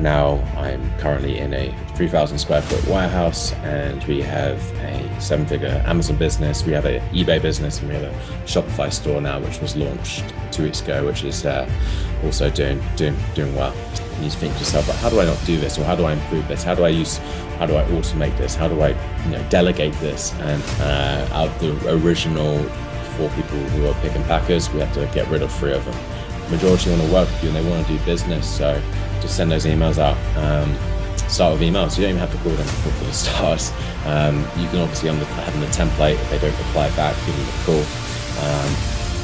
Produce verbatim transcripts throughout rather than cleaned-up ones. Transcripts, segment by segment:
Now I'm currently in a three thousand square foot warehouse, and we have a seven figure Amazon business, we have an eBay business, and we have a Shopify store now, which was launched two weeks ago, which is uh, also doing, doing, doing well. And you think to yourself, but how do I not do this? Or how do I improve this? How do I use, how do I automate this? How do I you know, delegate this? And uh, out of the original four people who are pick and packers, we have to get rid of three of them. Majority want to work with you and they want to do business, so just send those emails out. Um, start with emails. You don't even have to call them before the start. Um, you can obviously on the, having the template. If they don't reply back, give them a call. Um,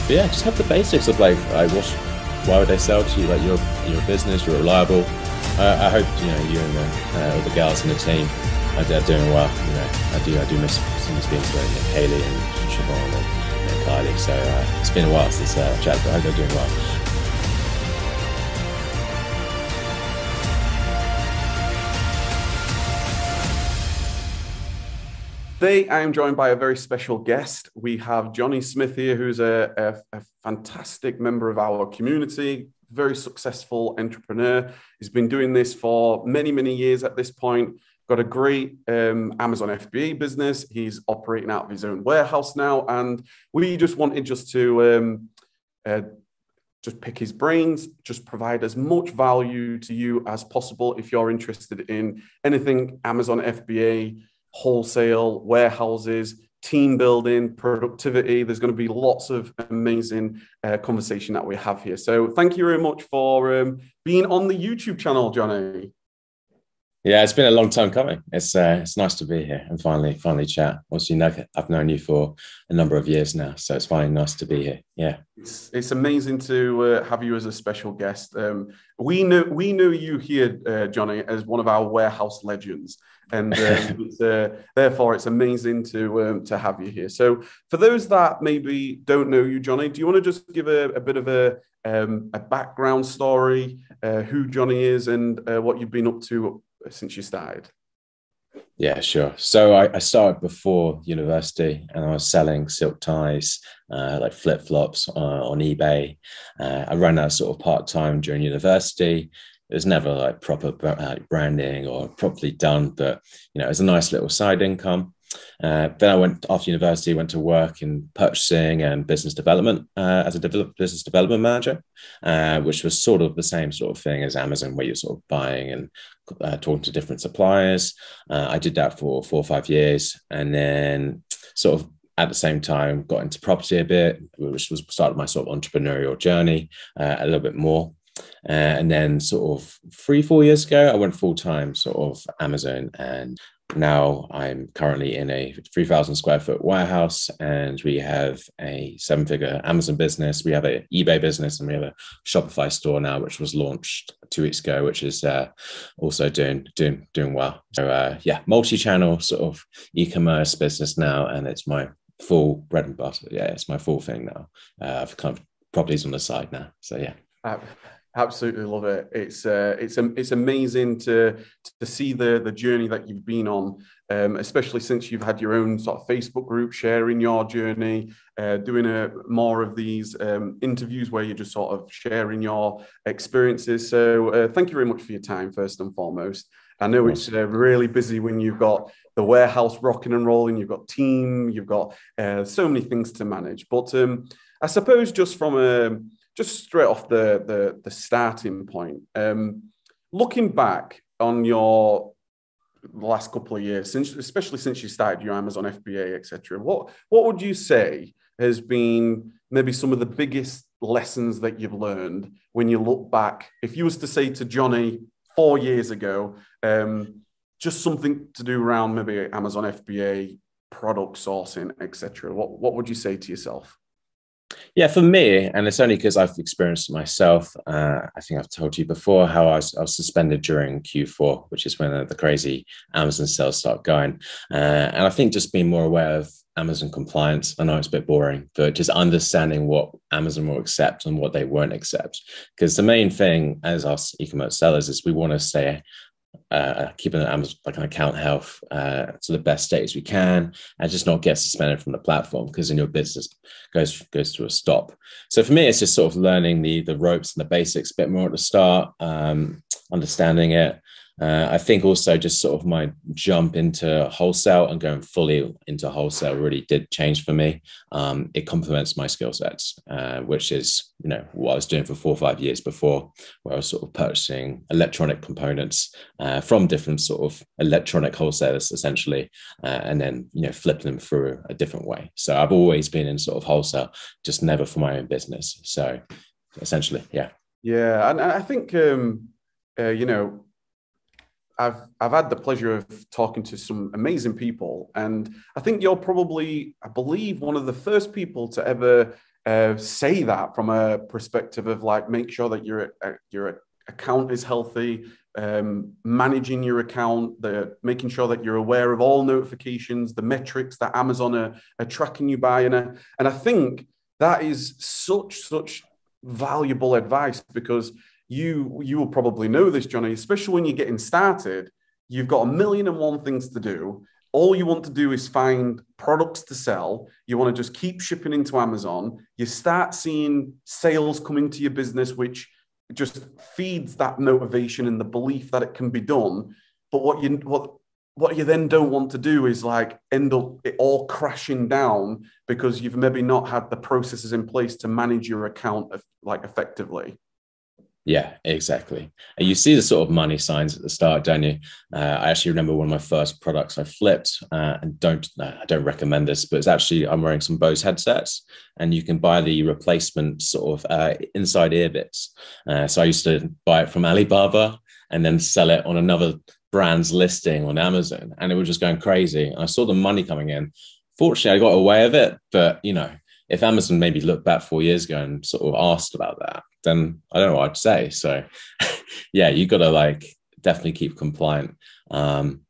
but yeah, just have the basics of like, like what, why would they sell to you? Like you're you're a business, you're reliable. Uh, I hope you know you and the, uh, all the girls in the team are, are doing well. You know, I do I do miss some of these like Kaylee and Siobhan and, and Kylie. So uh, it's been a while since uh, chat, but I hope they're doing well. Today, I am joined by a very special guest. We have Jonny Smith here, who's a, a, a fantastic member of our community, very successful entrepreneur. He's been doing this for many, many years at this point. Got a great um, Amazon F B A business. He's operating out of his own warehouse now. And we just wanted just to um, uh, just pick his brains, just provide as much value to you as possible if you're interested in anything Amazon F B A, wholesale, warehouses, team building, productivity. There's going to be lots of amazing uh, conversation that we have here. So thank you very much for um, being on the YouTube channel, Jonny. Yeah, it's been a long time coming. It's uh, it's nice to be here and finally, finally chat. Obviously, I've known you for a number of years now, so it's finally nice to be here. Yeah, it's it's amazing to uh, have you as a special guest. Um, we know we know you here, uh, Jonny, as one of our warehouse legends, and uh, it's, uh, therefore it's amazing to um, to have you here. So, for those that maybe don't know you, Jonny, do you want to just give a, a bit of a um, a background story, uh, who Jonny is, and uh, what you've been up to since you started? Yeah, sure. So I, I started before university and I was selling silk ties, uh, like flip-flops uh, on eBay. Uh, I ran that sort of part-time during university. It was never like proper uh, branding or properly done, but you know, it was a nice little side income. Uh, then I went after university, went to work in purchasing and business development uh, as a develop, business development manager, uh, which was sort of the same sort of thing as Amazon, where you're sort of buying and uh, talking to different suppliers. Uh, I did that for four or five years, and then sort of at the same time got into property a bit, which was started my sort of entrepreneurial journey uh, a little bit more. Uh, and then sort of three, four years ago, I went full time sort of Amazon, and now I'm currently in a three thousand square foot warehouse, and we have a seven figure Amazon business. We have an eBay business, and we have a Shopify store now, which was launched two weeks ago, which is uh, also doing, doing, doing well. So uh, yeah, multi-channel sort of e-commerce business now. And it's my full bread and butter. Yeah. It's my full thing now. Uh, I've kind of properties on the side now. So yeah. Uh Absolutely love it. It's uh, it's um, it's amazing to to see the the journey that you've been on, um, especially since you've had your own sort of Facebook group sharing your journey, uh, doing a, more of these um, interviews where you're just sort of sharing your experiences. So uh, thank you very much for your time, first and foremost. I know it's uh, really busy when you've got the warehouse rocking and rolling, you've got team, you've got uh, so many things to manage. But um, I suppose just from a Just straight off the, the, the starting point, um, looking back on your last couple of years, since, especially since you started your Amazon F B A, et cetera, what, what would you say has been maybe some of the biggest lessons that you've learned when you look back? If you was to say to Jonny four years ago, um, just something to do around maybe Amazon F B A, product sourcing, et cetera, what, what would you say to yourself? Yeah, for me, and it's only because I've experienced it myself, uh, I think I've told you before how I was, I was suspended during Q four, which is when the crazy Amazon sales start going. Uh, and I think just being more aware of Amazon compliance, I know it's a bit boring, but just understanding what Amazon will accept and what they won't accept. Because the main thing as us e-commerce sellers is we want to stay uh, keeping an Amazon like an account health uh, to the best state as we can, and just not get suspended from the platform, because then your business goes goes to a stop. So for me, it's just sort of learning the the ropes and the basics a bit more at the start, um, understanding it. Uh, I think also just sort of my jump into wholesale and going fully into wholesale really did change for me. Um, it complements my skill sets, uh, which is, you know, what I was doing for four or five years before, where I was sort of purchasing electronic components uh, from different sort of electronic wholesalers, essentially, uh, and then, you know, flipping them through a different way. So I've always been in sort of wholesale, just never for my own business. So essentially, yeah. Yeah. And I think, um, uh, you know, I've I've had the pleasure of talking to some amazing people, and I think you're probably, I believe, one of the first people to ever uh, say that from a perspective of like, make sure that your your account is healthy, um, managing your account, the making sure that you're aware of all notifications, the metrics that Amazon are, are tracking you by, and I, and I think that is such such valuable advice, because You you will probably know this, Jonny, especially when you're getting started. You've got a million and one things to do. All you want to do is find products to sell. You want to just keep shipping into Amazon. You start seeing sales come into your business, which just feeds that motivation and the belief that it can be done. But what you what what you then don't want to do is like end up it all crashing down because you've maybe not had the processes in place to manage your account like effectively. Yeah, exactly. And you see the sort of money signs at the start, don't you? Uh, I actually remember one of my first products I flipped, uh, and don't uh, I don't recommend this, but it's actually, I'm wearing some Bose headsets, and you can buy the replacement sort of uh, inside ear bits. Uh, so I used to buy it from Alibaba and then sell it on another brand's listing on Amazon, and it was just going crazy. And I saw the money coming in. Fortunately, I got away with it, but you know, if Amazon maybe looked back four years ago and sort of asked about that, then I don't know what I'd say. So yeah, you got to like definitely keep compliant. Um,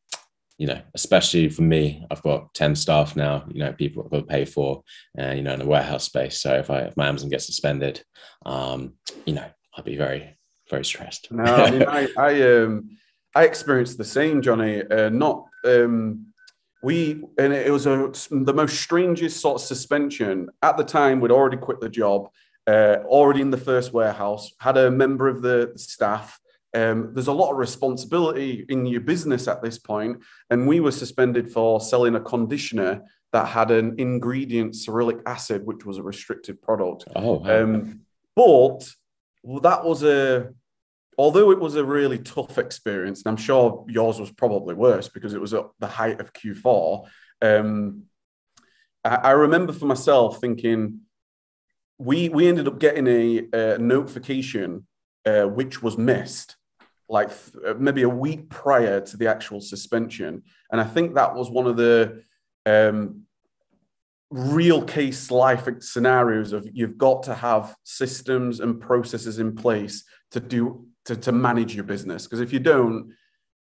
you know, especially for me, I've got ten staff now, you know, people I've got to pay for, uh, you know, in the warehouse space. So if I, if my Amazon gets suspended, um, you know, I'd be very, very stressed. No, I mean, I, I, um, I experienced the same, Jonny, uh, not, um, We and it was a, the most strangest sort of suspension. At the time, we'd already quit the job, uh, already in the first warehouse, had a member of the staff. Um, there's a lot of responsibility in your business at this point, and we were suspended for selling a conditioner that had an ingredient, salicylic acid, which was a restricted product. Oh, wow. um, but that was a. Although it was a really tough experience, and I'm sure yours was probably worse because it was at the height of Q four, um, I, I remember for myself thinking, we we ended up getting a, a notification uh, which was missed, like maybe a week prior to the actual suspension. And I think that was one of the um, real case life scenarios of you've got to have systems and processes in place to do To, to manage your business, because if you don't,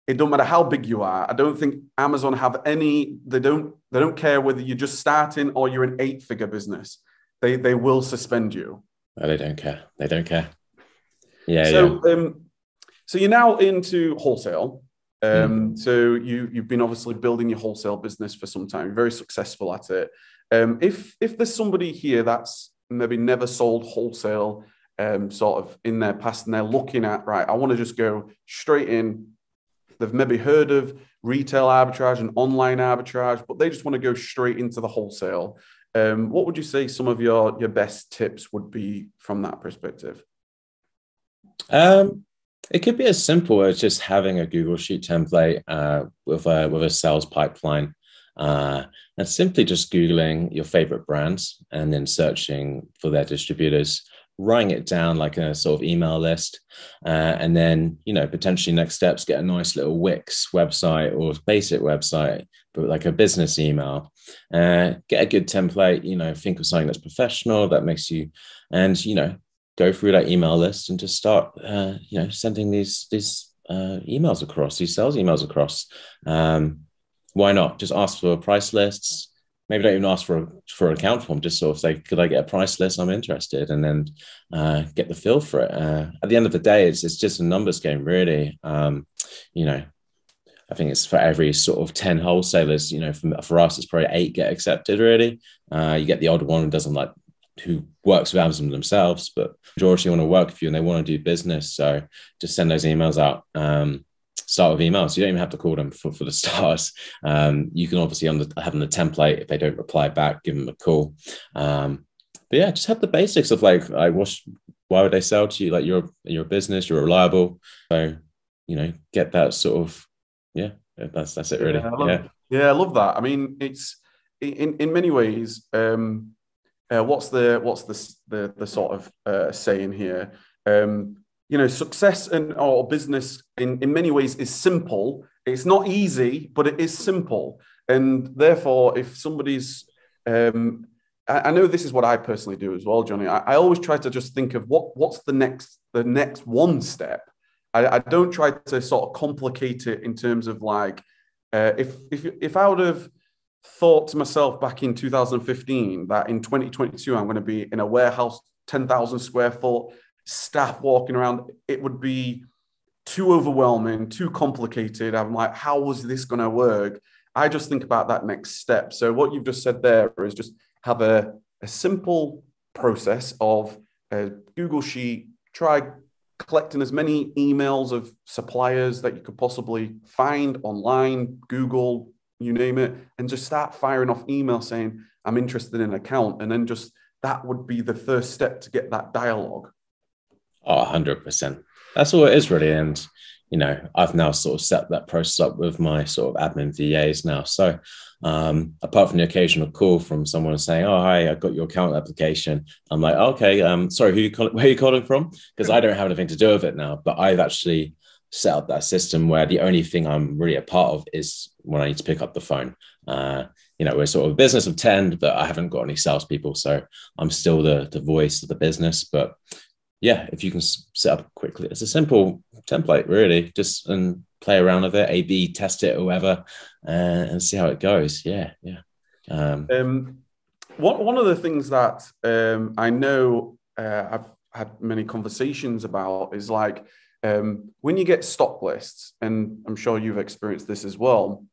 it don't matter how big you are. I don't think Amazon have any, they don't they don't care whether you're just starting or you're an eight-figure business. They they will suspend you. Oh, they don't care. They don't care. Yeah. So yeah. Um, so you're now into wholesale. Um, mm. So you you've been obviously building your wholesale business for some time. You're very successful at it. Um, if if there's somebody here that's maybe never sold wholesale, Um, sort of in their past, and they're looking at, right, I want to just go straight in. They've maybe heard of retail arbitrage and online arbitrage, but they just want to go straight into the wholesale. Um, what would you say some of your, your best tips would be from that perspective? Um, it could be as simple as just having a Google Sheet template uh, with, a, with a sales pipeline. Uh, and simply just Googling your favorite brands and then searching for their distributors, writing it down like a sort of email list, uh, and then, you know, potentially next steps, get a nice little Wix website or basic website, but like a business email, uh, get a good template, you know, think of something that's professional that makes you, and, you know, go through that email list and just start, uh, you know, sending these, these uh, emails across, these sales emails across. Um, why not? Just ask for price lists. Maybe don't even ask for a, for an account form, just sort of say, could I get a price list? I'm interested. And then uh, get the feel for it. Uh, at the end of the day, it's, it's just a numbers game, really. Um, you know, I think it's for every sort of ten wholesalers, you know, for, for us, it's probably eight get accepted, really. Uh, you get the odd one who doesn't like who works with Amazon themselves, but majority want to work with you and they want to do business. So just send those emails out. Um, start with emails. You don't even have to call them for, for the stars. Um, you can obviously on the, having the template, if they don't reply back, give them a call. Um, but yeah, just have the basics of like, I wash, why would they sell to you? Like you're, you're a business, you're reliable. So, you know, get that sort of, yeah, that's, that's it really. Yeah. I love, yeah. yeah, I love that. I mean, it's in, in many ways, um, Uh, what's the what's the the, the sort of uh, saying here? Um, you know, success and or business in, in many ways is simple. It's not easy, but it is simple. And therefore, if somebody's, um, I, I know this is what I personally do as well, Jonny. I, I always try to just think of what what's the next the next one step. I, I don't try to sort of complicate it in terms of like uh, if if if I would have thought to myself back in two thousand fifteen that in twenty twenty-two, I'm going to be in a warehouse, ten thousand square foot, staff walking around. It would be too overwhelming, too complicated. I'm like, how was this going to work? I just think about that next step. So what you've just said there is just have a, a simple process of a Google sheet, try collecting as many emails of suppliers that you could possibly find online, Google, you name it, and just start firing off email saying, I'm interested in an account. And then just that would be the first step to get that dialogue. Oh, one hundred percent. That's all it is really. And, you know, I've now sort of set that process up with my sort of admin V As now. So um, apart from the occasional call from someone saying, oh, hi, I got your account application. I'm like, okay, um, sorry, who you call, where are you calling from? Because I don't have anything to do with it now, but I've actually set up that system where the only thing I'm really a part of is when I need to pick up the phone. Uh, you know, we're sort of a business of ten, but I haven't got any salespeople. So I'm still the, the voice of the business. But yeah, if you can set up quickly, it's a simple template really, just and play around with it, A B test it or whatever, uh, and see how it goes. Yeah. Yeah. Um, um, one, one of the things that um, I know uh, I've had many conversations about is like, Um, when you get stock lists, and I'm sure you've experienced this as well,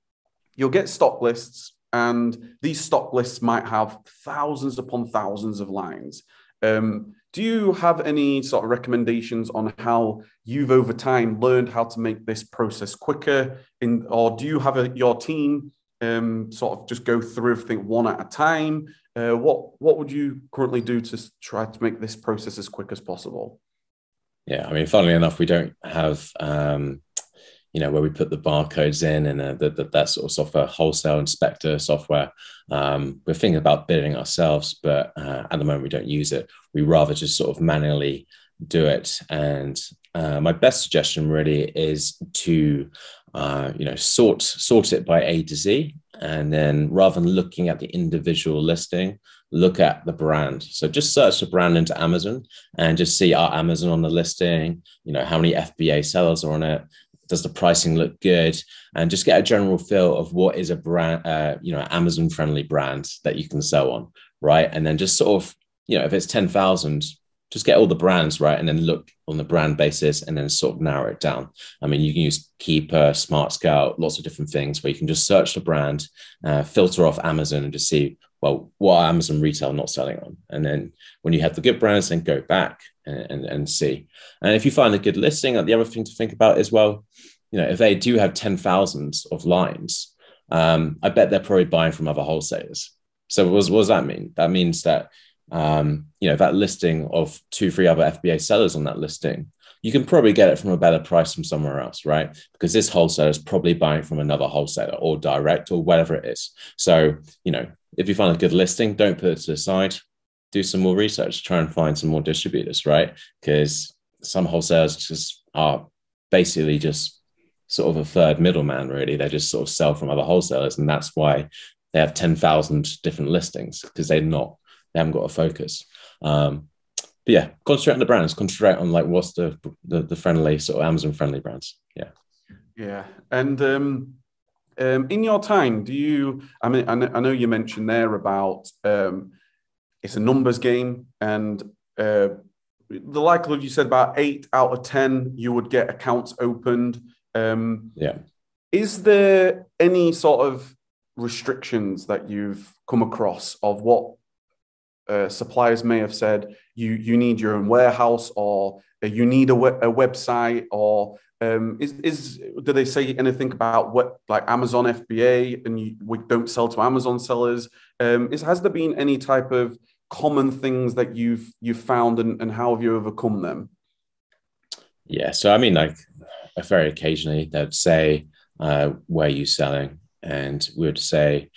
you'll get stock lists, and these stock lists might have thousands upon thousands of lines. Um, do you have any sort of recommendations on how you've over time learned how to make this process quicker, in, or do you have a, your team um, sort of just go through everything one at a time? Uh, what, what would you currently do to try to make this process as quick as possible? Yeah, I mean, funnily enough, we don't have, um, you know, where we put the barcodes in and uh, the, the, that sort of software, wholesale inspector software. Um, we're thinking about bidding ourselves, but uh, at the moment we don't use it. We rather just sort of manually do it. And uh, my best suggestion really is to, uh, you know, sort sort it by A to Z. And then rather than looking at the individual listing, look at the brand. So just search the brand into Amazon and just see, are Amazon on the listing? You know, how many F B A sellers are on it? Does the pricing look good? And just get a general feel of what is a brand, uh, you know, Amazon friendly brand that you can sell on, right? And then just sort of, you know, if it's ten thousand, just get all the brands, right? And then look on the brand basis and then sort of narrow it down. I mean, you can use Keeper, Smart Scout, lots of different things where you can just search the brand, uh, filter off Amazon and just see, well, what are Amazon retail not selling on? And then when you have the good brands, then go back and, and, and see. And if you find a good listing, the other thing to think about is, well, you know, if they do have ten thousand of lines, um, I bet they're probably buying from other wholesalers. So what, what does that mean? That means that, um, you know, that listing of two, three other F B A sellers on that listing, you can probably get it from a better price from somewhere else, right? Because this wholesaler is probably buying from another wholesaler or direct or whatever it is. So, you know, if you find a good listing, don't put it to the side, do some more research, try and find some more distributors, right? Because some wholesalers just are basically just sort of a third middleman, really. They just sort of sell from other wholesalers. And that's why they have ten thousand different listings, because they're not, they haven't got a focus. Um, But yeah, concentrate on the brands, concentrate on like what's the the, the friendly sort of Amazon friendly brands. Yeah. Yeah. And um, um, in your time, do you, I mean, I know you mentioned there about um, it's a numbers game and uh, the likelihood you said about eight out of ten, you would get accounts opened. Um, yeah. Is there any sort of restrictions that you've come across of what uh, suppliers may have said, you, you need your own warehouse, or uh, you need a, we- a website, or um, is, is do they say anything about what, like Amazon F B A, and you, we don't sell to Amazon sellers? Um, is, has there been any type of common things that you've you've found, and, and how have you overcome them? Yeah, so I mean, like very occasionally they'd say, uh, where are you selling? And we would say,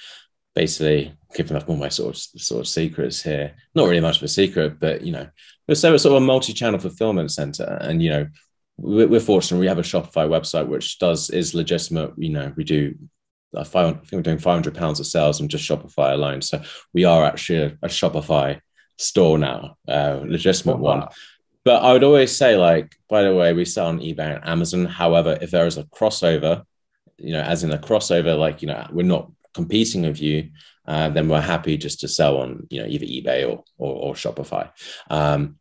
basically giving up all my sort of, sort of secrets here, not really much of a secret, but, you know, we're sort of a multi-channel fulfillment center. And, you know, we're, we're fortunate, we have a Shopify website, which does is legitimate. You know, we do, I think we're doing five hundred pounds of sales on just Shopify alone. So we are actually a, a Shopify store now, uh, legitimate oh, wow. one. But I would always say, like, by the way, we sell on eBay and Amazon. However, if there is a crossover, you know, as in a crossover, like, you know, we're not competing with you, uh, then we're happy just to sell on, you know, either eBay or or, or Shopify. Um,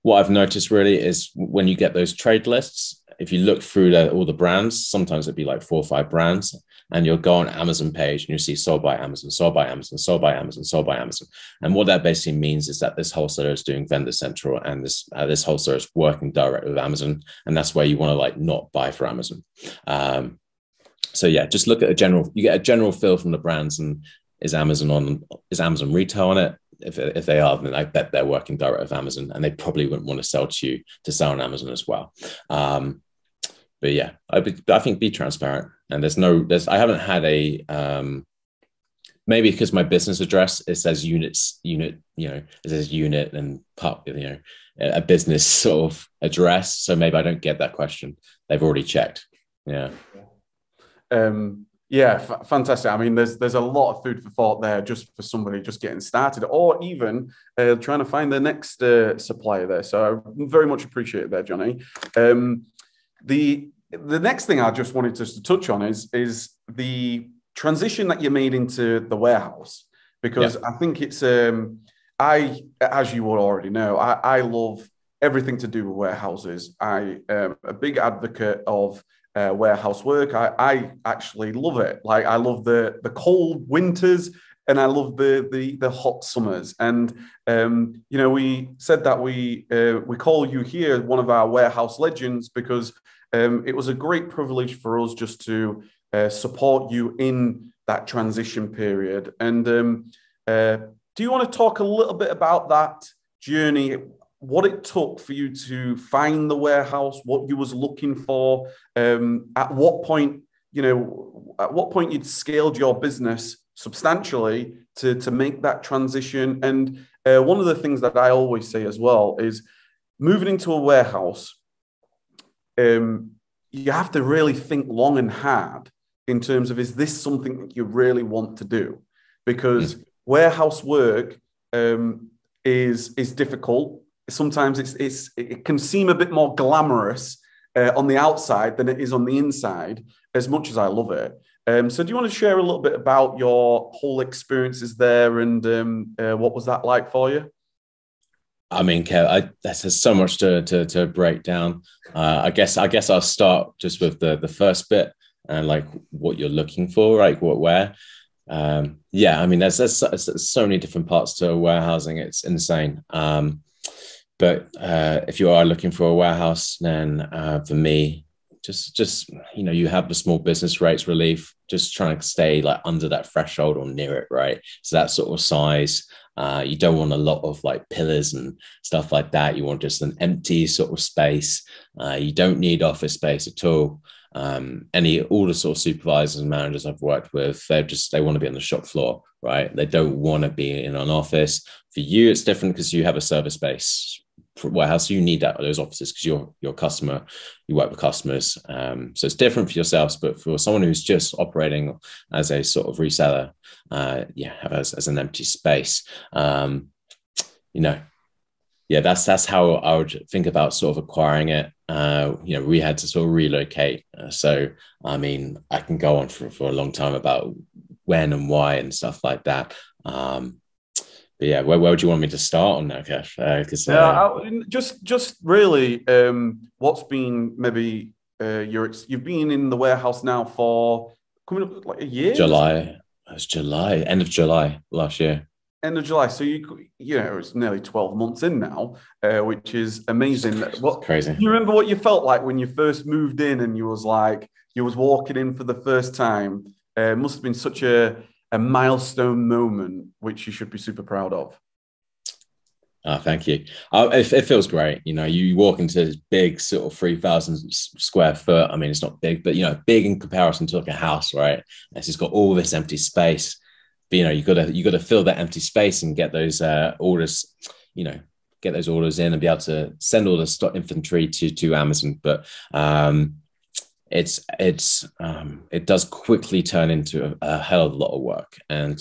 what I've noticed really is when you get those trade lists, if you look through the, all the brands, sometimes it'd be like four or five brands, and you'll go on Amazon page and you'll see sold by Amazon, sold by Amazon, sold by Amazon, sold by Amazon. And what that basically means is that this wholesaler is doing vendor central, and this uh, this wholesaler is working directly with Amazon. And that's where you want to, like, not buy for Amazon. Um, So yeah, just look at a general, you get a general feel from the brands, and is Amazon on, is Amazon retail on it? If, if they are, then I bet they're working direct with Amazon, and they probably wouldn't want to sell to you to sell on Amazon as well. Um, but yeah, I, be, I think be transparent, and there's no, there's, I haven't had a, um, maybe because my business address, it says units, unit, you know, it says unit and pub, you know, a business sort of address. So maybe I don't get that question. They've already checked. Yeah. yeah. Um, yeah, f- fantastic. I mean, there's there's a lot of food for thought there, just for somebody just getting started, or even uh, trying to find the next uh, supplier there. So I very much appreciate it there, Jonny. Um, the the next thing I just wanted to, to touch on is is the transition that you made into the warehouse, because yeah. I think it's um, I as you all already know, I, I love everything to do with warehouses. I am a big advocate of Uh, warehouse work. I, I actually love it. Like, I love the the cold winters, and I love the the, the hot summers. And um, you know, we said that we uh, we call you here one of our warehouse legends, because um, it was a great privilege for us just to uh, support you in that transition period. And um, uh, do you want to talk a little bit about that journey? What it took for you to find the warehouse, what you was looking for, um, at what point, you know, at what point you'd scaled your business substantially to, to make that transition. And uh, one of the things that I always say as well is moving into a warehouse, um, you have to really think long and hard in terms of, is this something that you really want to do? Because mm. warehouse work um, is is difficult. Sometimes it's it's it can seem a bit more glamorous uh, on the outside than it is on the inside, as much as I love it. Um, so do you want to share a little bit about your whole experiences there, and um, uh, what was that like for you? I mean, Kev, I, there's so much to to, to break down. Uh, I guess I guess I'll start just with the the first bit, and like what you're looking for, like what where. Um, yeah, I mean, there's, there's, there's so many different parts to warehousing. It's insane. Um, But uh, if you are looking for a warehouse, then uh, for me, just, just you know, you have the small business rates relief, just trying to stay like under that threshold or near it, right? So that sort of size, uh, you don't want a lot of like pillars and stuff like that. You want just an empty sort of space. Uh, you don't need office space at all. Um, any, all the sort of supervisors and managers I've worked with, they just, they want to be on the shop floor, right? They don't want to be in an office. For you, it's different because you have a service base. For warehouse, you need that, those offices, because you're your customer, you work with customers, um so it's different for yourselves. But for someone who's just operating as a sort of reseller, uh yeah have as, as an empty space, um you know yeah that's that's how I would think about sort of acquiring it. Uh you know we had to sort of relocate, uh, so I mean I can go on for, for a long time about when and why and stuff like that. um But yeah, where, where would you want me to start on that, Kev? Uh, uh, yeah, just, just really, um, what's been maybe uh, your ex- you've been in the warehouse now for coming up like a year? July, it was July, end of July last year. End of July. So, you, you know, it's nearly twelve months in now, uh, which is amazing. What, crazy. Do you remember what you felt like when you first moved in and you was like, you was walking in for the first time? Uh, it must have been such a, a milestone moment, which you should be super proud of. Oh, thank you. Uh, it, it feels great. You know, you walk into this big sort of three thousand square foot. I mean, it's not big, but, you know, big in comparison to like a house, right? It's just got all this empty space. But, you know, you gotta you gotta fill that empty space and get those uh, orders, you know, get those orders in and be able to send all the stock inventory to to Amazon. But um, it's it's um, it does quickly turn into a, a hell of a lot of work. And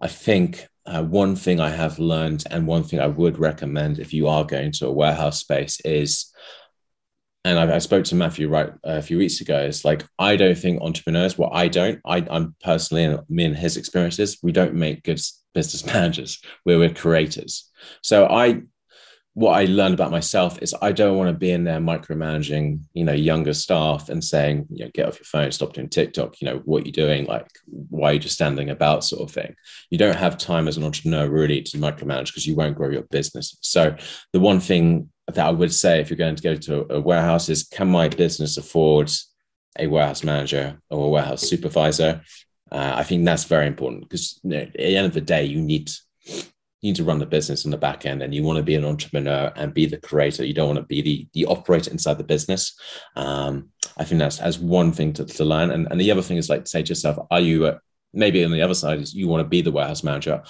I think uh, one thing I have learned, and one thing I would recommend if you are going to a warehouse space is, and I, I spoke to Matthew Wright a few weeks ago, it's like, I don't think entrepreneurs, well, I don't, I, I'm personally, and me and his experiences, we don't make good business managers, we're, we're creators. So I, what I learned about myself is I don't want to be in there micromanaging, you know, younger staff and saying, you know, get off your phone, stop doing TikTok, you know, what you're doing, like, why are you just standing about sort of thing. You don't have time as an entrepreneur really to micromanage because you won't grow your business. So the one thing that I would say if you're going to go to a warehouse is, can my business afford a warehouse manager or a warehouse supervisor? Uh, I think that's very important because, you know, at the end of the day, you need, you need to run the business on the back end, and you want to be an entrepreneur and be the creator. You don't want to be the, the operator inside the business. Um, I think that's as one thing to, to learn. And, and the other thing is, like, say to yourself, are you, uh, maybe on the other side is you want to be the warehouse manager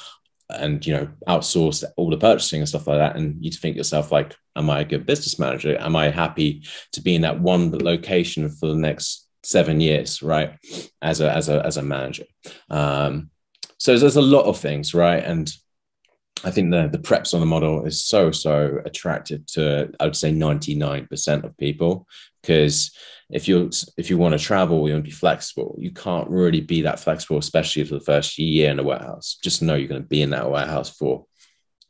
and, you know, outsource all the purchasing and stuff like that. And you think to yourself, like, am I a good business manager? Am I happy to be in that one location for the next seven years, right? As a, as a, as a manager. Um, so there's a lot of things, right? And I think the, the preps on the model is so, so attractive to, I would say ninety-nine percent of people, because if you if you want to travel, you want to be flexible. You can't really be that flexible, especially for the first year in a warehouse. Just know you're going to be in that warehouse for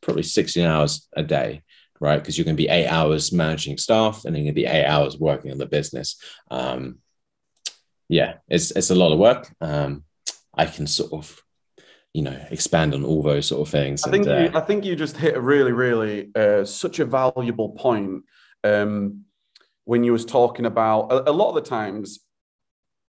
probably sixteen hours a day, right? Because you're going to be eight hours managing staff and then you're going to be eight hours working on the business. Um, yeah, it's, it's a lot of work. Um, I can sort of, you know, expand on all those sort of things. I think, and, uh, you, I think you just hit a really, really, uh, such a valuable point um, when you was talking about, a, a lot of the times,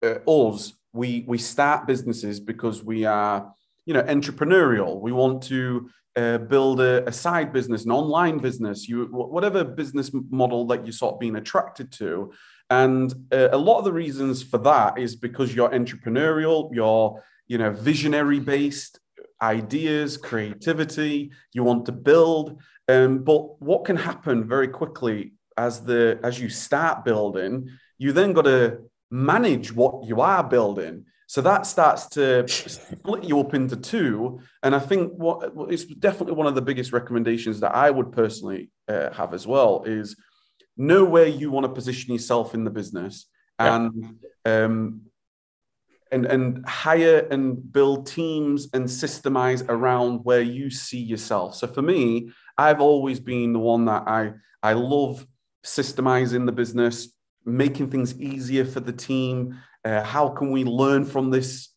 uh, us, we, we start businesses because we are, you know, entrepreneurial. We want to uh, build a, a side business, an online business, you whatever business model that you're sort of being attracted to. And uh, a lot of the reasons for that is because you're entrepreneurial, you're, you know, visionary based ideas, creativity, you want to build. Um, but what can happen very quickly as the as you start building, you then got to manage what you are building. So that starts to split you up into two. And I think what it's definitely one of the biggest recommendations that I would personally uh, have as well is know where you want to position yourself in the business, and yeah. um, And, and hire and build teams and systemize around where you see yourself. So for me, I've always been the one that I, I love systemizing the business, making things easier for the team. Uh, how can we learn from this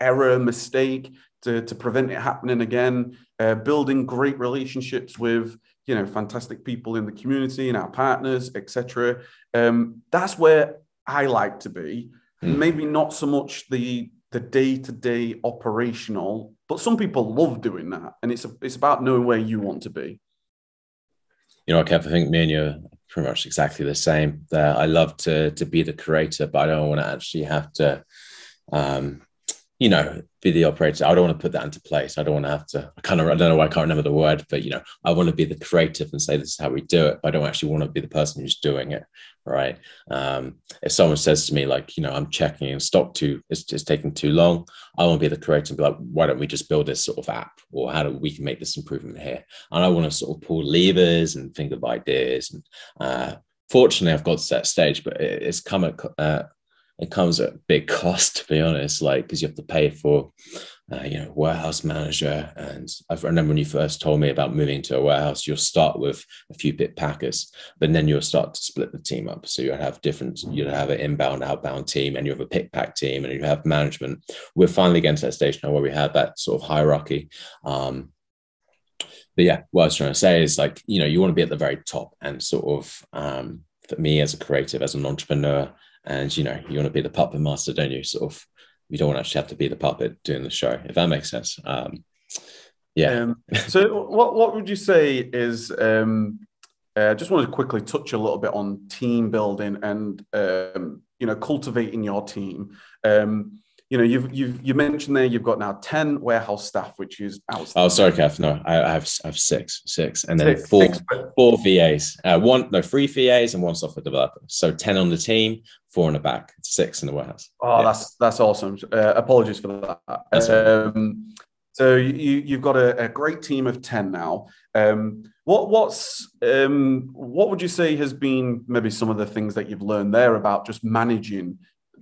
error, mistake to, to prevent it happening again? Uh, building great relationships with, you know, fantastic people in the community and our partners, et cetera. Um, that's where I like to be. Maybe not so much the the day-to-day operational, but some people love doing that, and it's a, it's about knowing where you want to be. You know, Kev, I think me and you are pretty much exactly the same. That I love to to be the creator, but I don't want to actually have to, um, you know, be the operator. I don't want to put that into place. I don't want to have to. I kind of I don't know why I can't remember the word, but you know, I want to be the creative and say this is how we do it. But I don't actually want to be the person who's doing it. Right. Um, if someone says to me, like, you know, I'm checking in stock too, it's just taking too long. I want to be the creator and be like, why don't we just build this sort of app, or how do we can make this improvement here? And I want to sort of pull levers and think of ideas. And uh, fortunately, I've got to that stage, but it, it's come at, uh, it comes at a big cost, to be honest, like, because you have to pay for, uh, you know, warehouse manager. And I remember when you first told me about moving to a warehouse, you'll start with a few pick packers, but then you'll start to split the team up. So you'll have different, you'll have an inbound, outbound team, and you have a pick pack team, and you have management. We're finally getting to that stage now where we have that sort of hierarchy. Um, But yeah, what I was trying to say is, like, you know, you want to be at the very top, and sort of um, for me as a creative, as an entrepreneur, and, you know, you want to be the puppet master, don't you? Sort of, you don't want to actually have to be the puppet doing the show, if that makes sense. Um, yeah. Um, so what, what would you say is, um, uh, just want to quickly touch a little bit on team building and, um, you know, cultivating your team. Um, You know, you've you've you mentioned there you've got now ten warehouse staff, which is outstanding. Oh, sorry, Kev. No, I, I have I have six, six, and then six, four six. four V As. Uh, one, no, three V As and one software developer. So ten on the team, four in the back, six in the warehouse. Oh, yeah. that's that's awesome. Uh, apologies for that. That's um, right. So you you've got a, a great team of ten now. Um, what what's um, what would you say has been maybe some of the things that you've learned there about just managing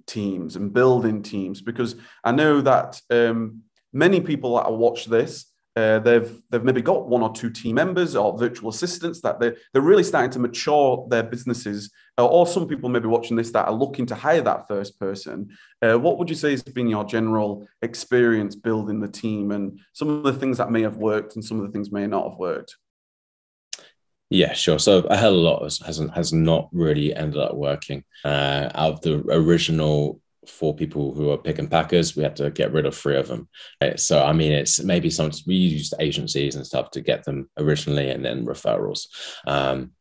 teams and building teams? Because I know that um, many people that watch this, uh, they've they've maybe got one or two team members or virtual assistants that they they're really starting to mature their businesses, uh, or some people maybe watching this that are looking to hire that first person. Uh, what would you say has been your general experience building the team, and some of the things that may have worked and some of the things may not have worked? Yeah, sure. So a hell of a lot hasn't has not really ended up working. Uh, out of the original four people who are pick and packers, we had to get rid of three of them. Right? So I mean, it's maybe some we used agencies and stuff to get them originally, and then referrals. Um,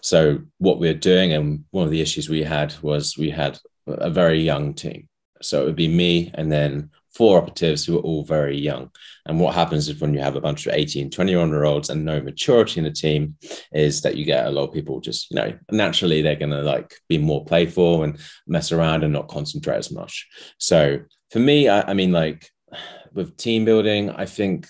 so what we're doing, and one of the issues we had was we had a very young team. So it would be me and then four operatives who are all very young. And what happens is when you have a bunch of eighteen, twenty-year-olds and no maturity in the team is that you get a lot of people just, you know, naturally they're going to like be more playful and mess around and not concentrate as much. So for me, I, I mean, like with team building, I think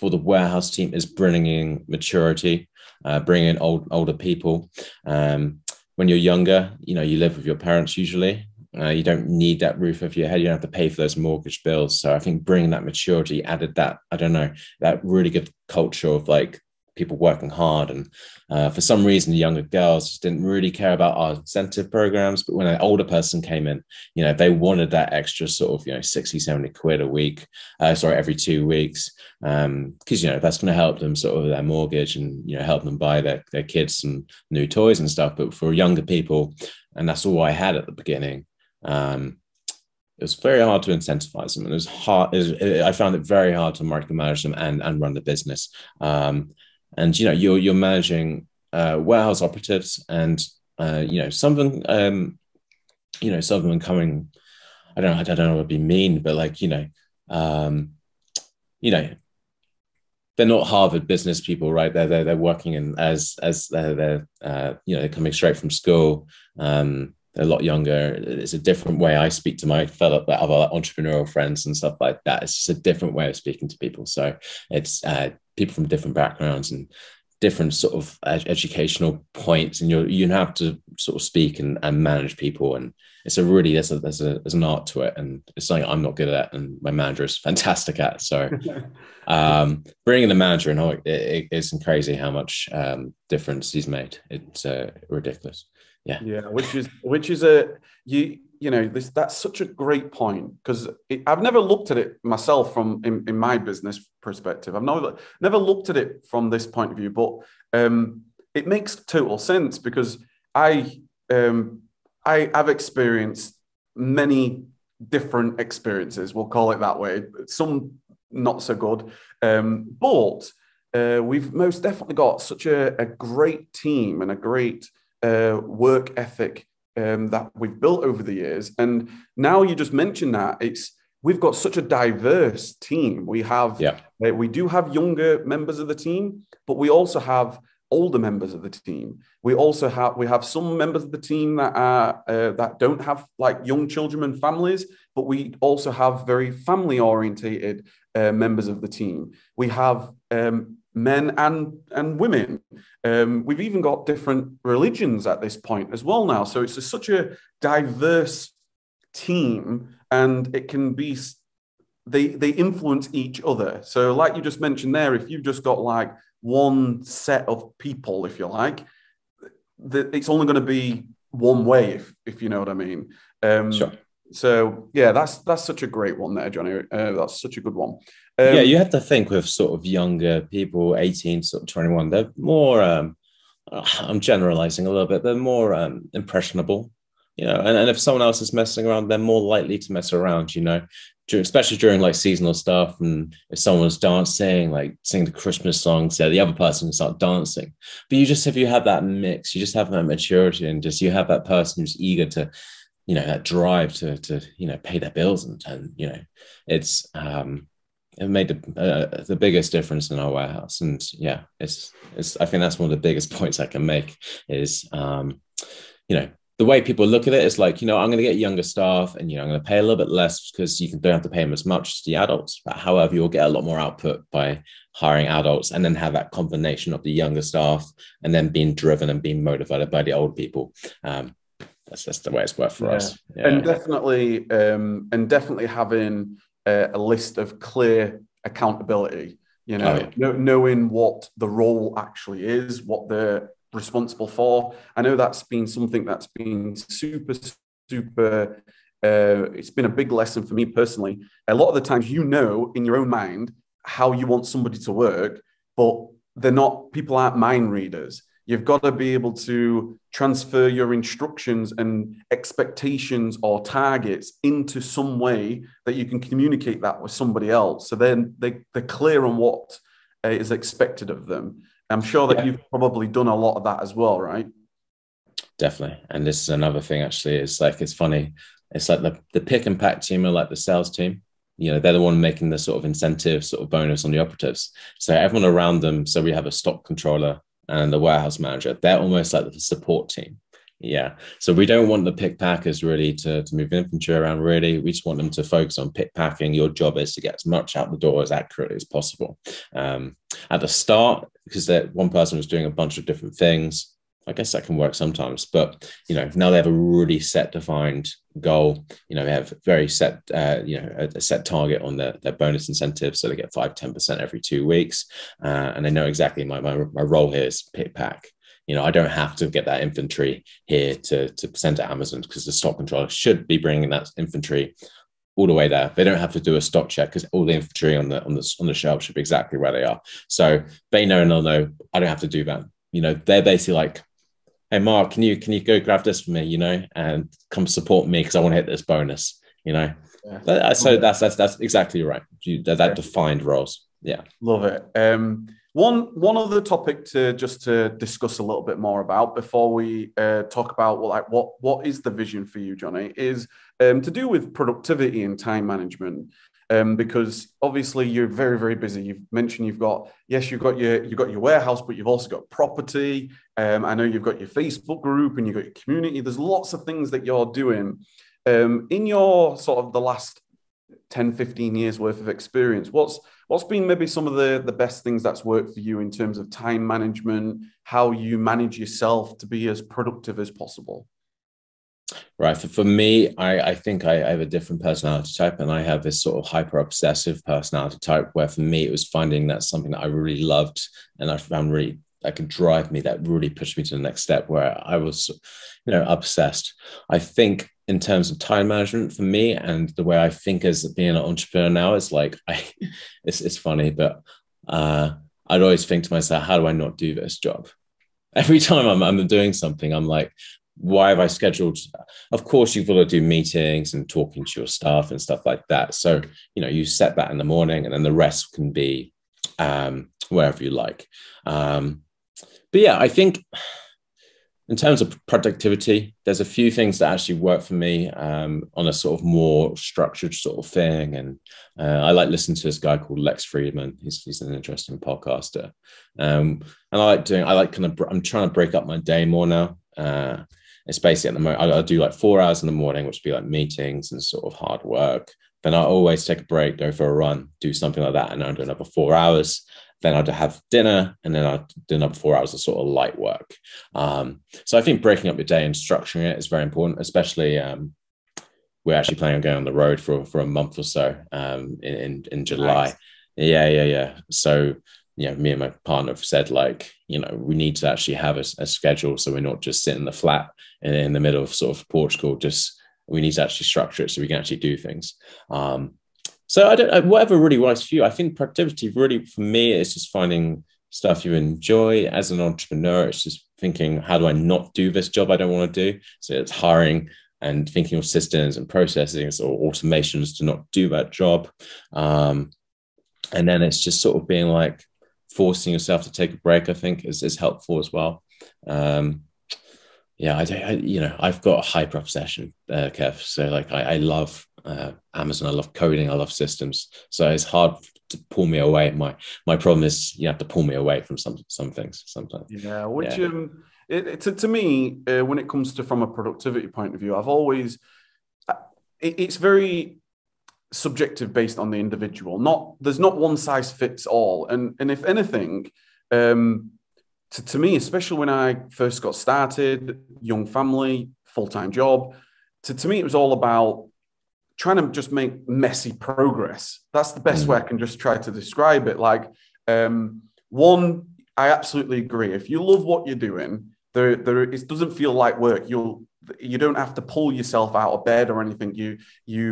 for the warehouse team is bringing in maturity, uh, bringing in old, older people. Um, when you're younger, you know, you live with your parents usually. Uh, you don't need that roof over your head. You don't have to pay for those mortgage bills. So I think bringing that maturity added that, I don't know, that really good culture of like people working hard. And uh, for some reason, the younger girls just didn't really care about our incentive programs. But when an older person came in, you know, they wanted that extra sort of, you know, sixty, seventy quid a week, uh, sorry, every two weeks. Um, cause you know, that's going to help them sort of their mortgage and, you know, help them buy their, their kids some new toys and stuff. But for younger people, and that's all I had at the beginning, Um, it was very hard to incentivize them, and it was hard. It was, it, I found it very hard to micromanage them and and run the business. Um, and you know, you're you're managing uh, warehouse operatives, and uh, you know, some of them, um, you know, some of them coming. I don't know. I don't know what to be mean, but like you know, um, you know. They're not Harvard business people, right? They're they're, they're working in as as they're, they're uh, you know they're coming straight from school. Um, They're a lot younger. It's a different way I speak to my fellow other entrepreneurial friends and stuff like that. It's just a different way of speaking to people. So it's uh, people from different backgrounds and different sort of ed- educational points, and you you have to sort of speak and, and manage people. And it's a really there's a there's a there's an art to it, and it's something I'm not good at, and my manager is fantastic at. So um, bringing the manager in, it, it, it's crazy how much um, difference he's made. It's uh, ridiculous. Yeah, yeah, which is which is a you you know this that's such a great point, because I've never looked at it myself from in, in my business perspective. I've never never looked at it from this point of view, but um, it makes total sense, because I um, I have experienced many different experiences. We'll call it that way. Some not so good, um, but uh, we've most definitely got such a, a great team and a great Uh, work ethic um, that we've built over the years. And now you just mentioned that it's we've got such a diverse team. We have yeah. uh, we do have younger members of the team, but we also have older members of the team. We also have we have some members of the team that are uh, that don't have like young children and families, but we also have very family orientated uh, members of the team. We have um, men and and women. Um, we've even got different religions at this point as well now. So it's a, such a diverse team, and it can be, they, they influence each other. So like you just mentioned there, if you've just got like one set of people, if you like, the, it's only going to be one way, if, if you know what I mean. Um, sure. So yeah, that's that's such a great one there, Jonny. Uh, that's such a good one. Um, yeah, you have to think with sort of younger people, eighteen, sort of twenty-one. They're more. Um, I'm generalizing a little bit. They're more um, impressionable, you know. And, and if someone else is messing around, they're more likely to mess around, you know. Especially during like seasonal stuff, and if someone's dancing, like singing the Christmas songs, yeah, the other person can start dancing. But you just, if you have that mix, you just have that maturity, and just you have that person who's eager to, you know, that drive to to you know pay their bills, and, and you know, it's um it made the, uh, the biggest difference in our warehouse. And yeah, it's it's I think that's one of the biggest points I can make is um you know. The way people look at it is like, you know, I'm going to get younger staff and, you know, I'm going to pay a little bit less because you don't have to pay them as much as the adults. But however, you'll get a lot more output by hiring adults and then have that combination of the younger staff and then being driven and being motivated by the old people. Um, that's just the way it's worked for yeah. us. Yeah. And definitely, um, and definitely having a, a list of clear accountability, you know, oh, yeah. no, knowing what the role actually is, what the responsible for. I know that's been something that's been super, super, uh, it's been a big lesson for me personally. A lot of the times, you know, in your own mind, how you want somebody to work, but they're not, people aren't mind readers. You've got to be able to transfer your instructions and expectations or targets into some way that you can communicate that with somebody else. So then they, they're clear on what uh, is expected of them. I'm sure that yeah. you've probably done a lot of that as well, right? Definitely. And this is another thing, actually, is like, it's funny. It's like the, the pick and pack team are like the sales team. You know, they're the one making the sort of incentive, sort of bonus on the operatives. So everyone around them. So we have a stock controller and the warehouse manager. They're almost like the support team. Yeah. So we don't want the pick packers really to, to move infantry around, really. We just want them to focus on pick packing. Your job is to get as much out the door as accurately as possible. Um, at the start, because that one person was doing a bunch of different things, I guess that can work sometimes. But, you know, now they have a really set defined goal. You know, they have very set, uh, you know, a, a set target on their, their bonus incentives. So they get five, ten percent every two weeks. Uh, and I know exactly my, my, my role here is pick pack. You know, I don't have to get that inventory here to, to send to Amazon because the stock controller should be bringing that inventory all the way there. They don't have to do a stock check because all the inventory on the on the on the shelf should be exactly where they are. So they know and they'll know. I don't have to do that. You know, they're basically like, "Hey, Mark, can you can you go grab this for me? You know, and come support me because I want to hit this bonus." You know, yeah. so that's that's that's exactly right. You, that yeah. defined roles. Yeah, love it. Um, One one other topic to just to discuss a little bit more about before we uh, talk about what like what what is the vision for you, Jonny, is um, to do with productivity and time management, um, because obviously you're very very busy. You've mentioned you've got yes you've got your you've got your warehouse, but you've also got property. Um, I know you've got your Facebook group and you've got your community. There's lots of things that you're doing um, in your sort of the last ten, fifteen years worth of experience. What's What's been maybe some of the, the best things that's worked for you in terms of time management, how you manage yourself to be as productive as possible? Right. For, for me, I, I think I, I have a different personality type, and I have this sort of hyper obsessive personality type where for me, it was finding that something that I really loved and I found really that could drive me, that really pushed me to the next step where I was, you know, obsessed. I think in terms of time management for me and the way I think as being an entrepreneur now, it's like, I, it's, it's funny, but uh, I'd always think to myself, how do I not do this job? Every time I'm, I'm doing something, I'm like, why have I scheduled? Of course, you've got to do meetings and talking to your staff and stuff like that. So, you know, you set that in the morning and then the rest can be um, wherever you like. Um, But yeah, I think in terms of productivity, there's a few things that actually work for me um, on a sort of more structured sort of thing. And uh, I like listening to this guy called Lex Friedman. He's, he's an interesting podcaster. Um, and I like doing, I like kind of, I'm trying to break up my day more now. Uh, it's basically at the moment, I, I do like four hours in the morning, which would be like meetings and sort of hard work. Then I always take a break, go for a run, do something like that. And I'll do another four hours. Then I'd have dinner, and then I'd do another four hours of sort of light work. Um, so I think breaking up your day and structuring it is very important, especially um, we're actually planning on going on the road for, for a month or so um, in, in, in July. Nice. Yeah, yeah, yeah. So, you know, me and my partner have said, like, you know, we need to actually have a, a schedule so we're not just sitting in the flat in, in the middle of sort of Portugal, just We need to actually structure it so we can actually do things. Um, so I don't, whatever really works for you. I think productivity really, for me, is just finding stuff you enjoy. As an entrepreneur, it's just thinking, how do I not do this job I don't want to do? So it's hiring and thinking of systems and processes or automations to not do that job. Um, and then it's just sort of being like, forcing yourself to take a break, I think, is, is helpful as well. Um, yeah, I, I, you know, I've got a hyper obsession, uh, Kev. So like, I, I love uh, Amazon. I love coding. I love systems. So it's hard to pull me away. My my problem is you have to pull me away from some some things sometimes. Yeah, which yeah. Um, it, it, to, to me, uh, when it comes to from a productivity point of view, I've always it, it's very. subjective based on the individual. Not there's not one size fits all, and and if anything, um to, to me, especially when I first got started, young family, full-time job, to, to me it was all about trying to just make messy progress. That's the best way I can just try to describe it. Like um one, I absolutely agree, if you love what you're doing, there there it doesn't feel like work. You'll You don't have to pull yourself out of bed or anything. You you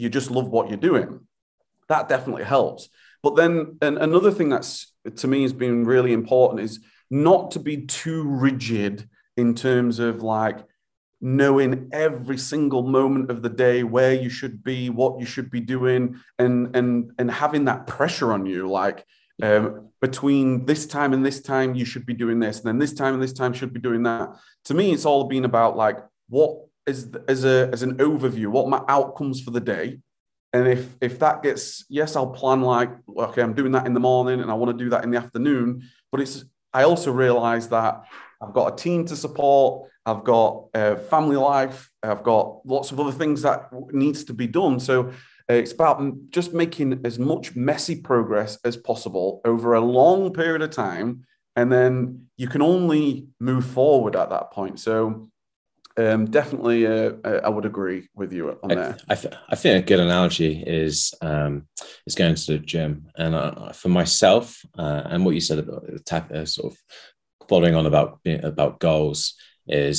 you just love what you're doing. That definitely helps. But then and another thing that's to me has been really important is not to be too rigid in terms of like knowing every single moment of the day where you should be, what you should be doing, and and and having that pressure on you, like um, between this time and this time you should be doing this, and then this time and this time should be doing that. To me, it's all been about like, what is the, as a as an overview, what are my outcomes for the day? And if if that gets, yes, I'll plan like, okay, I'm doing that in the morning and I want to do that in the afternoon. But it's I also realize that I've got a team to support, I've got uh, family life, I've got lots of other things that needs to be done. So it's about just making as much messy progress as possible over a long period of time, and then you can only move forward at that point. So. Um, definitely, uh, I would agree with you on that. I, I, th I think a good analogy is um, is going to the gym, and uh, for myself, uh, and what you said about uh, sort of following on about about goals is,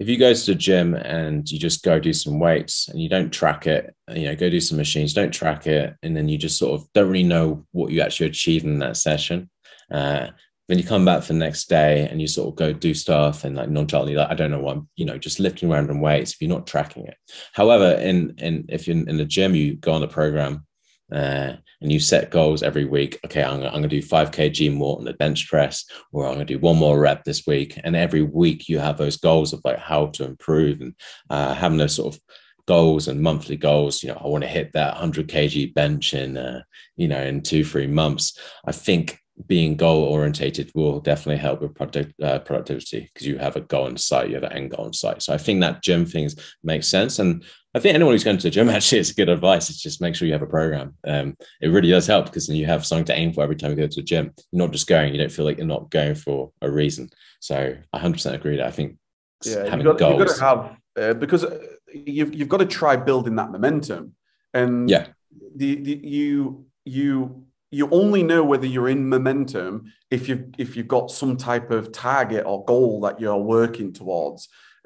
if you go to the gym and you just go do some weights and you don't track it, you know, go do some machines, don't track it, and then you just sort of don't really know what you actually achieved in that session. Uh, Then you come back for the next day and you sort of go do stuff and like nonchalantly, like, I don't know what I'm, you know, just lifting random weights if you're not tracking it. However, in, in if you're in the gym, you go on a program uh, and you set goals every week. Okay, I'm, I'm going to do five K G more on the bench press, or I'm going to do one more rep this week. And every week you have those goals of like how to improve, and uh, having those sort of goals and monthly goals. You know, I want to hit that one hundred K G bench in, uh, you know, in two, three months. I think being goal orientated will definitely help with product, uh, productivity, because you have a goal in sight, you have an end goal in sight. So I think that gym thing makes sense. And I think anyone who's going to the gym, actually, it's good advice. It's just make sure you have a program. Um, it really does help, because then you have something to aim for every time you go to the gym. You're not just going, you don't feel like you're not going for a reason. So I one hundred percent agree that I think yeah, having you've got, goals. You've got to have, uh, because you've, you've got to try building that momentum. And yeah, the, the, you, you, You only know whether you're in momentum if you've, if you've got some type of target or goal that you're working towards.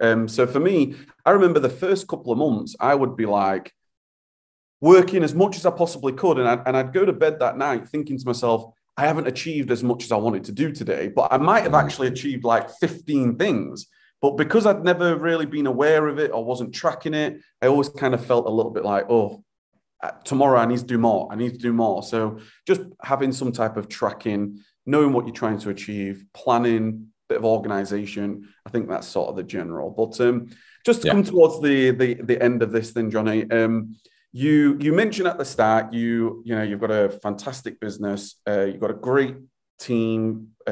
Um, so for me, I remember the first couple of months, I would be like working as much as I possibly could. And I'd, and I'd go to bed that night thinking to myself, I haven't achieved as much as I wanted to do today, but I might have actually achieved like fifteen things. But because I'd never really been aware of it or wasn't tracking it, I always kind of felt a little bit like, oh, tomorrow I need to do more. I need to do more. So just having some type of tracking, knowing what you're trying to achieve, planning, bit of organization. I think that's sort of the general. But um, just to yeah. come towards the, the the end of this thing, Jonny, um, you you mentioned at the start, you you know you've got a fantastic business, uh, you've got a great team,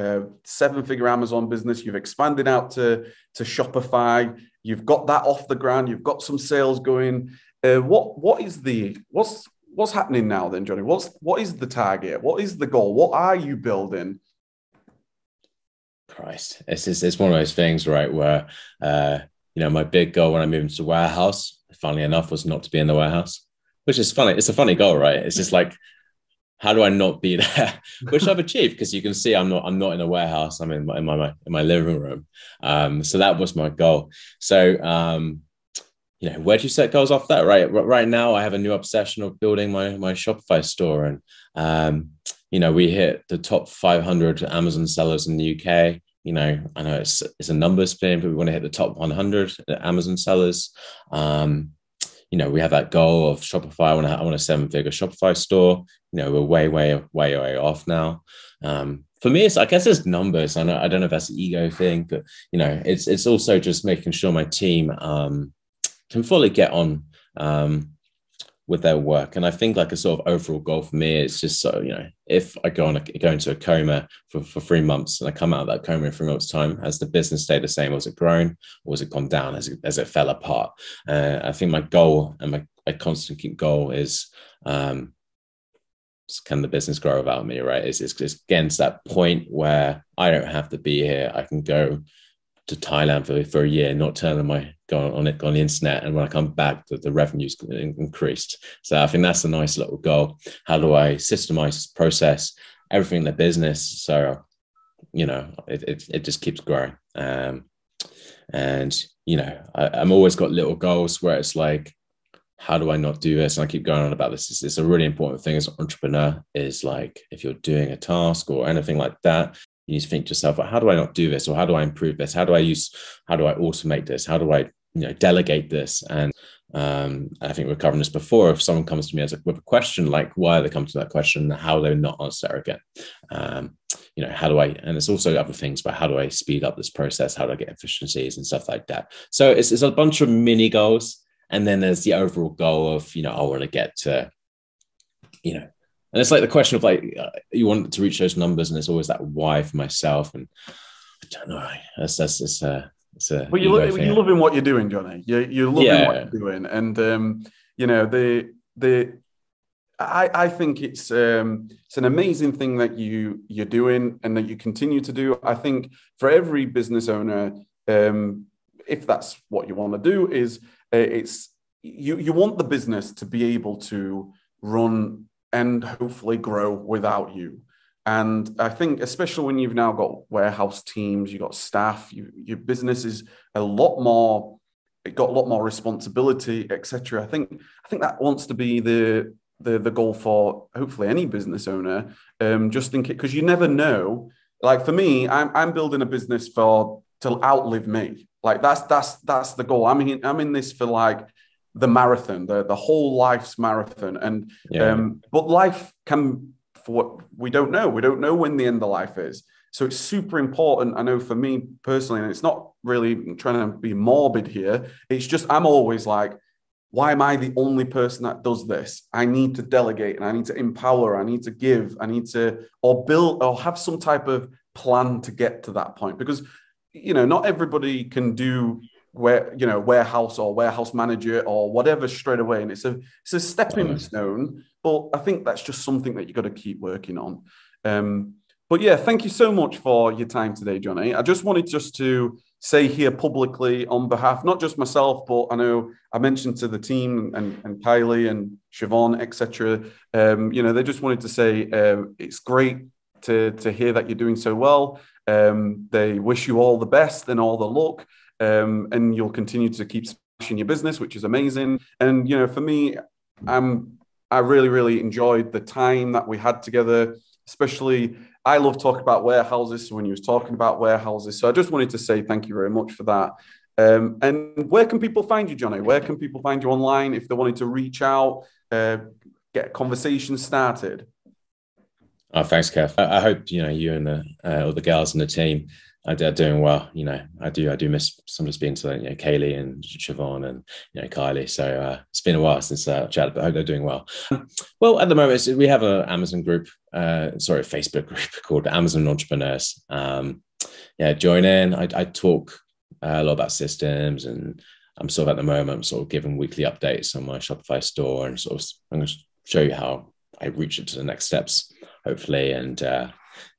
uh, seven-figure Amazon business. You've expanded out to to Shopify. You've got that off the ground. You've got some sales going. Uh, what what is the what's what's happening now then, Jonny? What's what is the target? What is the goal? What are you building? Christ, it's it's, it's one of those things, right? Where uh, you know, my big goal when I moved into the warehouse, funnily enough, was not to be in the warehouse, which is funny. It's a funny goal, right? It's just like, how do I not be there? Which I've achieved, because you can see I'm not I'm not in a warehouse. I'm in my in my, in my living room. Um, so that was my goal. So. Um, you know, where do you set goals off that? Right, right now I have a new obsession of building my my Shopify store, and um, you know, we hit the top five hundred Amazon sellers in the U K. You know, I know it's it's a numbers thing, but we want to hit the top one hundred Amazon sellers. Um, you know, we have that goal of Shopify. I want to I want a seven figure Shopify store. You know, we're way way way way off now. Um, for me, it's I guess it's numbers. I know I don't know if that's an ego thing, but you know, it's it's also just making sure my team um, can fully get on um, with their work. And I think like a sort of overall goal for me is just, so, you know, if I go on a, go into a coma for, for three months and I come out of that coma in three months time, has the business stayed the same? Was it grown or has it gone down as it, as it fell apart? Uh, I think my goal and my, my constant goal is, um, can the business grow without me? Right. It's, it's, it's getting to that point where I don't have to be here. I can go to Thailand for, for a year, not turning my, going on it on the internet, and when I come back the, the revenue's increased. So I think that's a nice little goal. How do I systemize, process everything in the business, so you know it, it, it just keeps growing? Um and you know I, I'm always got little goals where it's like, how do I not do this? And I keep going on about this. It's, it's a really important thing as an entrepreneur, is like, if you're doing a task or anything like that, you need to think to yourself, well, how do I not do this? Or how do I improve this? How do I use, how do I automate this? How do I, you know, delegate this? And um, I think we've covered this before. If someone comes to me as a, with a question, like why they come to that question, how they not answer again. Um, you know, how do I, and it's also other things, but how do I speed up this process? How do I get efficiencies and stuff like that? So it's, it's a bunch of mini goals. And then there's the overall goal of, you know, I want to get to, you know, and it's like the question of like, uh, you want to reach those numbers, and it's always that why for myself. And I don't know, that's that's it's a it's a. Well, you're, you're loving what you're doing, Jonny. You're you're loving yeah. what you're doing, and um, you know the the. I I think it's um it's an amazing thing that you you're doing and that you continue to do. I think for every business owner, um, if that's what you want to do, is uh, it's you you want the business to be able to run and hopefully grow without you. And I think, especially when you've now got warehouse teams, you've got staff, you, your business is a lot more, it got a lot more responsibility, et cetera. I think, I think that wants to be the, the, the goal for hopefully any business owner, um, just in case, because you never know. Like for me, I'm, I'm building a business for, to outlive me. Like that's, that's, that's the goal. I'm in, I'm in this for like, the marathon, the, the whole life's marathon. And, yeah. um, but life can, for what we don't know, we don't know when the end of life is. So it's super important. I know for me personally, and it's not really trying to be morbid here. It's just, I'm always like, why am I the only person that does this? I need to delegate and I need to empower. I need to give, I need to, or build or have some type of plan to get to that point, because, you know, not everybody can do where you know warehouse or warehouse manager or whatever straight away, and it's a it's a stepping stone, but I think that's just something that you've got to keep working on. Um but yeah, thank you so much for your time today, Jonny. I just wanted just to say here publicly, on behalf not just myself, but I know I mentioned to the team and, and Kylie and Siobhan, etc., um you know they just wanted to say uh, it's great to to hear that you're doing so well. Um they wish you all the best and all the luck. Um, and you'll continue to keep smashing your business, which is amazing. And, you know, for me, I'm, I really, really enjoyed the time that we had together, especially I love talking about warehouses. So when you was talking about warehouses, so I just wanted to say thank you very much for that. Um, and where can people find you, Jonny? Where can people find you online if they wanted to reach out, uh, get a conversation started? Oh, thanks, Kev. I, I hope, you know, you and the, uh, all the girls and the team are doing well. You know, I do, I do miss sometimes being to, you know, Kaylee and Siobhan and, you know, Kylie. So uh, it's been a while since I uh, chatted, but I hope they're doing well. Well, at the moment, we have an Amazon group, uh, sorry, Facebook group called Amazon Entrepreneurs. Um, yeah, join in. I, I talk a lot about systems, and I'm sort of at the moment, I'm sort of giving weekly updates on my Shopify store, and sort of, I'm going to show you how I reach it to the next steps, hopefully. And, uh,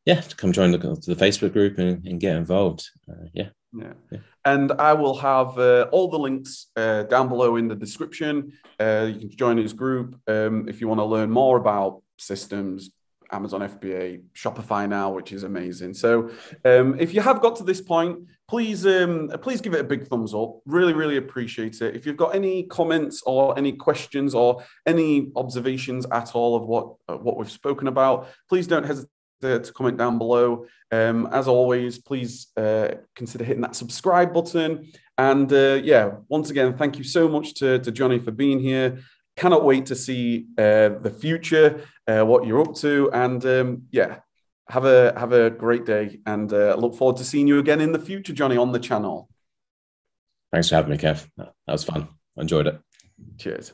yeah, come join the, the Facebook group and, and get involved. Uh, yeah. yeah. Yeah. And I will have uh, all the links uh, down below in the description. Uh, you can join his group um, if you want to learn more about systems, Amazon F B A, Shopify now, which is amazing. So um, if you have got to this point, please um, please give it a big thumbs up. Really, really appreciate it. If you've got any comments or any questions or any observations at all of what, uh, what we've spoken about, please don't hesitate to comment down below. Um, as always, please uh, consider hitting that subscribe button. And uh, yeah, once again, thank you so much to, to Jonny for being here. Cannot wait to see uh, the future, uh, what you're up to. And um, yeah, have a, have a great day, and uh, look forward to seeing you again in the future, Jonny, on the channel. Thanks for having me, Kev. That was fun. I enjoyed it. Cheers.